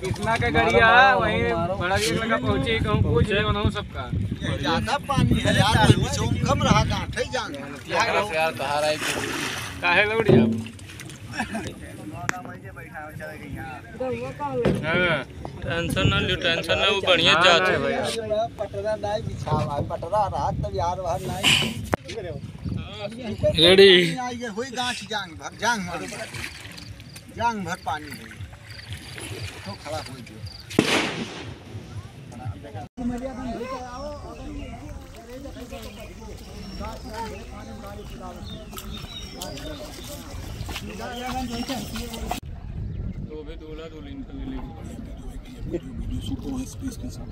कितना का गरिया वही बड़ा जगह का पहुंचे कहूं पूछ ले बनाऊं सबका ज्यादा पानी है यार चोम कम रहा गांठे जान यार बाहर आई काहे लौट जा नौना बजे बैठा हो चले गई हां टेंशन ना लो टेंशन ना वो बढ़िया जात है भैया पटरा नाय बिछावा पटरा रात तक यार बाहर नाय रेडी ये हुई गांठ जांग भर पानी है तो खड़ा हो गयो तो भी दूल्हा दुल्हन के लिए वीडियो शूट हो स्पेस के साथ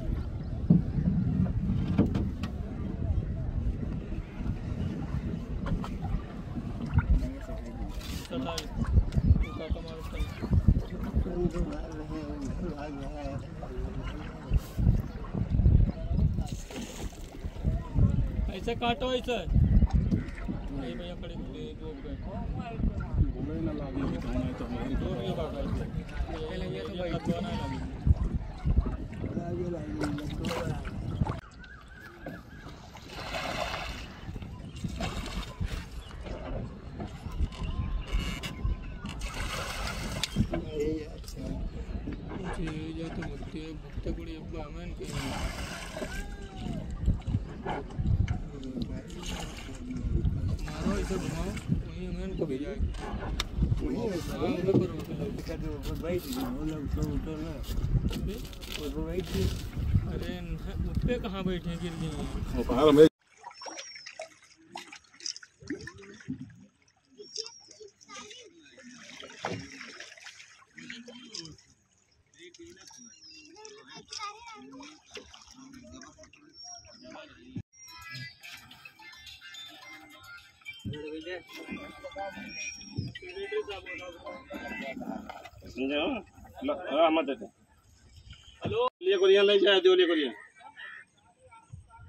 ऐसे काटो ऐसे नहीं भैया पड़े दो घूमने ना लागे दिखाना है तो हमारी दो ये बात है ले लेंगे तो भाई जाना है लागे लागे अरे मुझे कहाँ बैठे हैं गिर गई हेलो ले कोरिया ले जाए दो ले कोरिया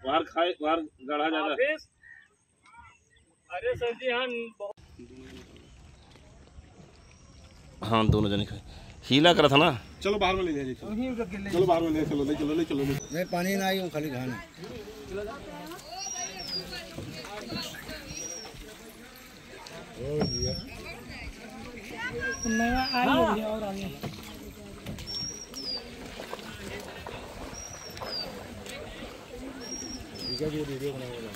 बाहर खाए बाहर गढ़ा जा रहा है। अरे सर जी हाँ दोनों जने खाए हीला करा था ना चलो बाहर में ले जाइए चलो बाहर में ले चलो ले चलो ले चलो नहीं पानी ना आई हम खाली खाना ओ भैया मैं आई हूँ और आगे ये जो वीडियो बनाया है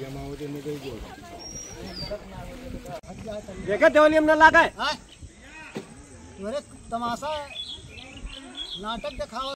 ये मावते में कोई जोड़ देखा देवली हमने लागा है तुम्हारे तमाशा नाटक दिखावा।